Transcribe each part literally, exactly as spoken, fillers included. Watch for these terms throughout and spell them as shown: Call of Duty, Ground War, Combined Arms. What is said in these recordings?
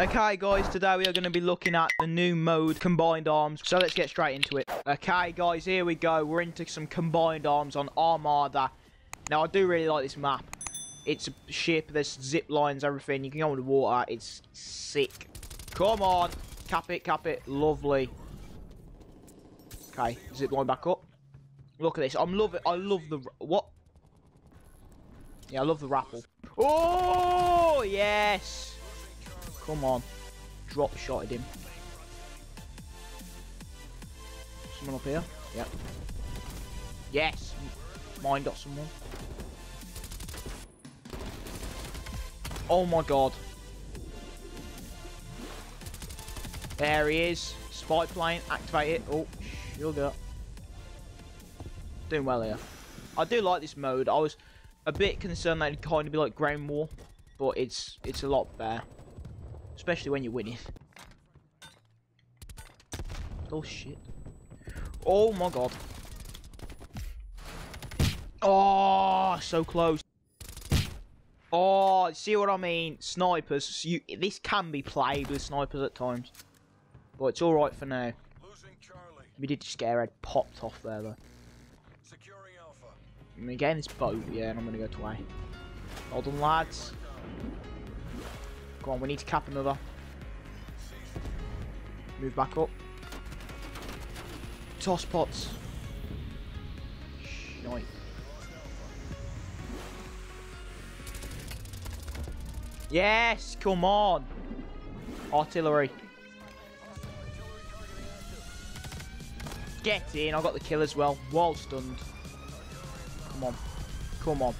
Okay guys, today we are going to be looking at the new mode, Combined Arms, so let's get straight into it. Okay guys, here we go, we're into some Combined Arms on Armada. Now I do really like this map. It's a ship, there's zip lines, everything, you can go on the water, it's sick. Come on, cap it, cap it, lovely. Okay, zip line back up. Look at this, I'm loving, I love the, what? Yeah, I love the rappel. Oh, yes! Come on. Drop shotted him. Someone up here? Yep. Yes! Mine got someone. Oh my god. There he is. Spy plane. Activate it. Oh, sugar. Doing well here. I do like this mode. I was a bit concerned that it'd kind of be like Ground War, but it's it's a lot better. Especially when you're winning. Oh shit. Oh my god. Oh, so close. Oh, see what I mean? Snipers. You, this can be played with snipers at times. But it's alright for now. We did just get our head popped off there though. Securing Alpha. I'm gonna get in this boat, yeah, and I'm gonna go to A. Hold on, lads. Come on, we need to cap another. Move back up. Toss pots. Shite. Yes, come on. Artillery. Get in, I got the kill as well. Wall stunned. Come on. Come on.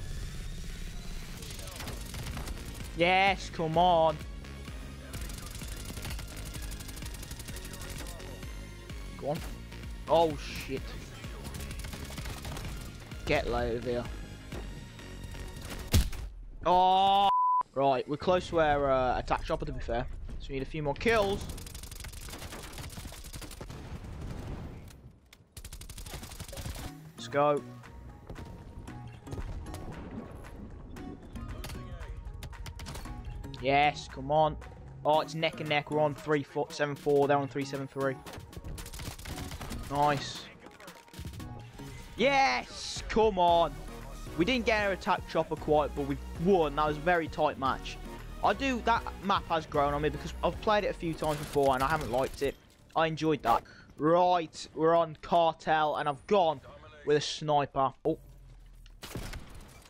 Yes, come on. Go on. Oh, shit. Get low over here. Oh! Right, we're close to our uh, attack chopper, to be fair. So we need a few more kills. Let's go. Yes, come on. Oh, it's neck and neck. We're on three seven four. They're on three seven three. Nice. Yes! Come on. We didn't get our attack chopper quite, but we won. That was a very tight match. I do... That map has grown on me because I've played it a few times before and I haven't liked it. I enjoyed that. Right. We're on Cartel and I've gone with a sniper. Oh.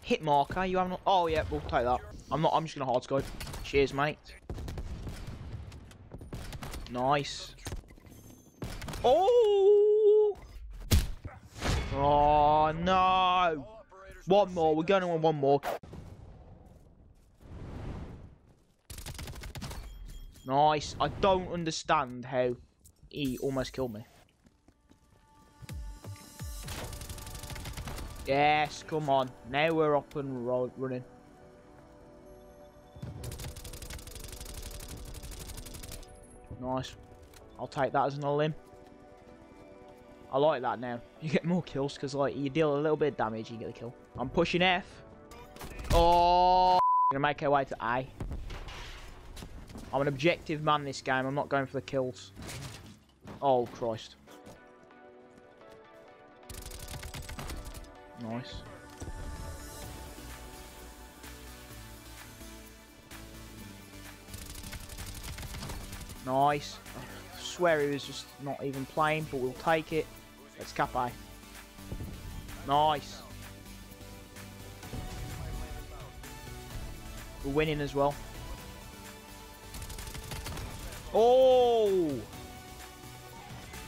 Hit marker. You haven't... Oh, yeah. We'll take that. I'm not... I'm just going to hard scope. Cheers, mate. Nice. Oh! Oh, no! One more. We're going on one more. Nice. I don't understand how he almost killed me. Yes, come on. Now we're up and running. Nice. I'll take that as an all-in. I like that now. You get more kills because like you deal a little bit of damage, you get the kill. I'm pushing F. Oh, I'm gonna make our way to A. I'm an objective man this game. I'm not going for the kills. Oh Christ. Nice. Nice. I swear he was just not even playing, but we'll take it. Let's cap A. Nice. We're winning as well. Oh!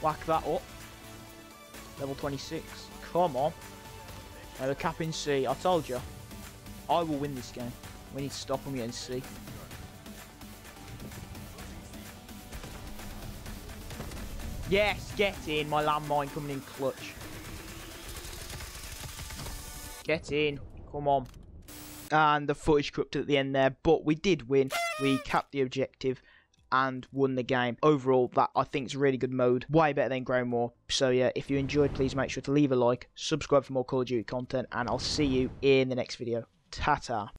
Whack that up. Level twenty-six. Come on. Now we're capping C. I told you. I will win this game. We need to stop him getting C. Yes, get in. My landmine coming in clutch. Get in. Come on. And the footage corrupted at the end there. But we did win. We capped the objective and won the game. Overall, that I think is a really good mode. Way better than Ground War. So yeah, if you enjoyed, please make sure to leave a like. Subscribe for more Call of Duty content. And I'll see you in the next video. Ta-ta.